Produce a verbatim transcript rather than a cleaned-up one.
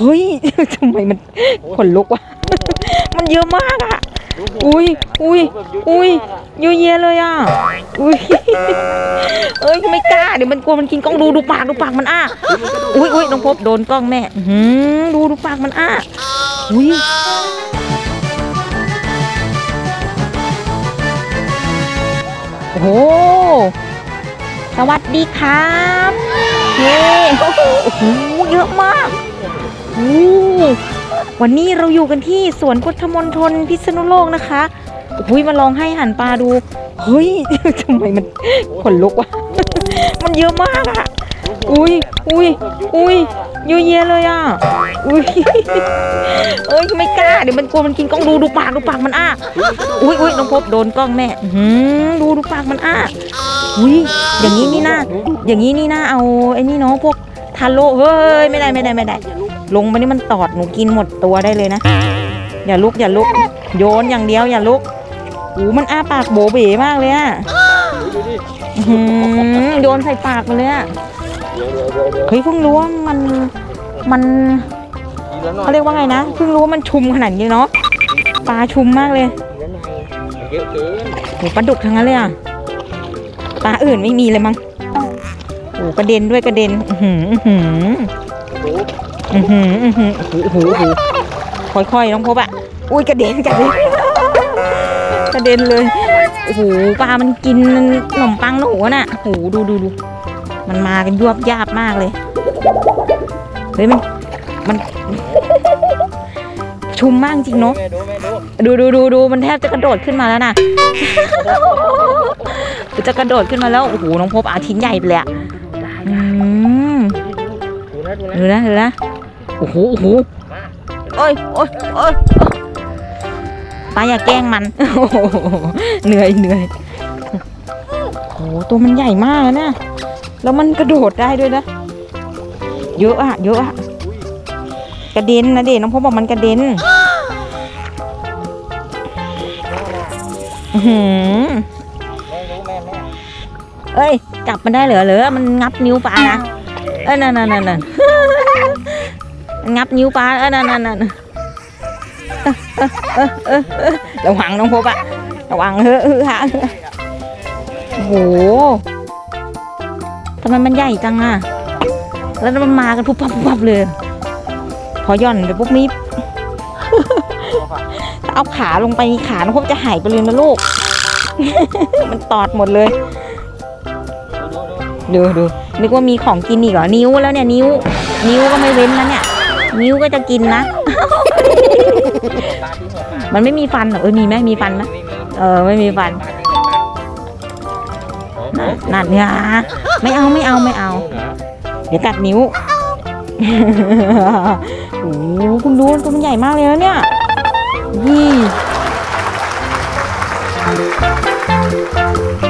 เฮ้ยทำไมมันขนลุกวะมันเยอะมากอ่ะอุ้ยอุ้ยอุ้ยเยอะแยะเลยอ่ะอุ้ยเอ้ยไม่กล้าเดี๋ยวมันกลัวมันกินกล้องดูดูปากดูปากมันอ้าอุ้ยอุ้ยน้องพบโดนกล้องแม่ดูดูปากมันอ้าอุ้ยโอ้โหสวัสดีครับเย้โอ้โหเยอะมากวันนี้เราอยู่กันที่สวนพุทธมณฑลพิษณุโลกนะคะอุ้ยมาลองให้อาหารปลาดูเฮ้ยทำไมมันขนลุกวะมันเยอะมากอ่ะอุ้ยอุ้ยอุ้ยเยอะแยะเลยอ่ะอุ้ยเอ้ยไม่กล้าเดี๋ยวมันกลัวมันกินกล้องดูดูปากดูปากมันอ้าอุ้ยอุ้ยน้องพบโดนกล้องแม่ดูดูปากมันอ้าอุ้ยอย่างนี้นี่น่าอย่างนี้นี่น่าเอาไอ้นี่เนาะพวกทาโร่เฮ้ยไม่ได้ไม่ได้ไม่ได้ลงไปนี่มันตอดหนูกินหมดตัวได้เลยนะอย่าลุกอย่าลุกโยนอย่างเดียวอย่าลุกหูมันอ้าปากโบเบ๋มากเลยอ่ะโยนใส่ปากมันเลยอ่ะเฮ้ยเพิ่งรู้ว่ามันมันเขาเรียกว่าไงนะเพิ่งรู้ว่ามันชุมขนาดนี้เนาะปลาชุมมากเลยโอ้ปลาดุกทั้งนั้นเลยอ่ะปลาอื่นไม่มีเลยมั้งโอ้กระเด็นด้วยกระเด็นหืมหืมอือหืออือหือโอ้โหค่อยๆน้องพบอ่ะอุ้ยกระเด็นกระเด็นกระเด็นเลยโอ้โหปลามันกินขนมปังหนูน่ะโอ้โหดูดูดูมันมากันยวบยาบมากเลยเฮ้ยมันมันชุมมากจริงเนาะดูดูดูดูมันแทบจะกระโดดขึ้นมาแล้วน่ะจะกระโดดขึ้นมาแล้วโอ้โหน้องพบอาทิตย์ใหญ่ไปเลยอ่ะดูนะดูนะโอ้โหโอ้โหโอ้ยโอ้ยโอ้ยป้าอย่าแกล้งมันโอ้โหเหนื่อยเหนื่อยโอ้ตัวมันใหญ่มากนะแล้วมันกระโดดได้ด้วยนะเยอะอะเยอะอะกระเด็นนะเด็กน้องพ่อบอกมันกระเด็นหืมเอ้ยจับมันได้เหรอเหรอมันงับนิ้วป้านะเอ้ยนั่นนั่นนั่นงับนิ้วปลาเออนั่นนั่นนั่นระวังน้องพบอ่ะระวังเฮ้อฮะโอ้โหทำไมมันใหญ่จังอ่ะแล้วมันมากันพุบพับพุบพับเลยพอย่อนไปปุ๊บมีเอาขาลงไปขาน้องพบจะหายไปเลยนะลูกมันตอดหมดเลยดูดูนึกว่ามีของกินอีกเหรอนิ้วแล้วเนี่ยนิ้วนิ้วก็ไม่เว้นนะเนี่ยนิ้วก็จะกินนะมันไม่มีฟันเหรอเออมีไหมมีฟันไหมเออไม่มีฟันนั่นเนี่ยไม่เอาไม่เอาไม่เอาเดี๋ยวกัดนิ้วโอ้คุณดูตัวมันใหญ่มากเลยนะเนี่ยยี่